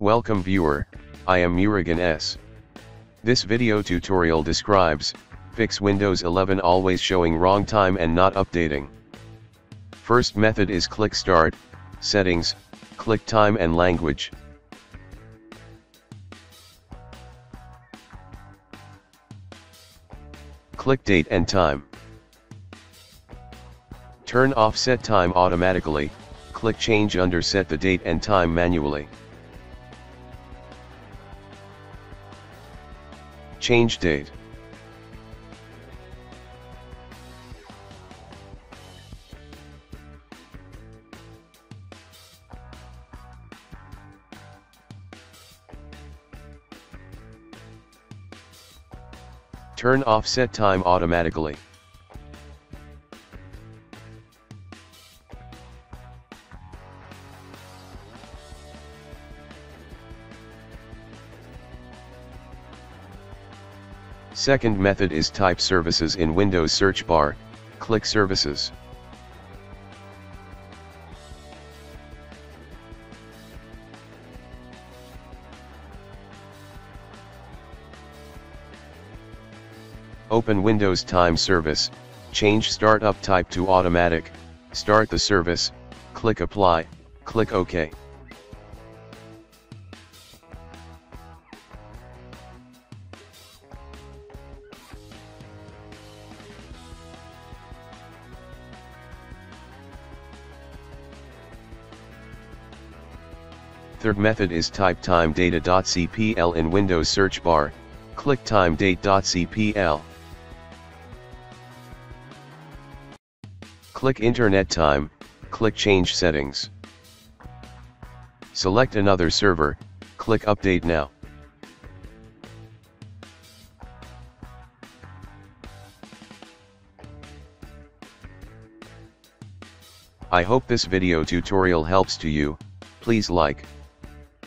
Welcome viewer, I am Murugan S. This video tutorial describes, fix Windows 11 always showing wrong time and not updating. First method is click Start, Settings, click Time and Language. Click Date and Time. Turn off Set Time automatically, click Change under Set the Date and Time manually. Change Date. Turn off Set Time automatically. Second method is type services in Windows search bar, click Services. Open Windows Time Service, change Startup Type to Automatic, start the service, click Apply, click OK. Third method is type timedate.cpl in Windows search bar, click timedate.cpl. Click Internet Time, click Change Settings. Select another server, click Update Now. I hope this video tutorial helps to you. Please like,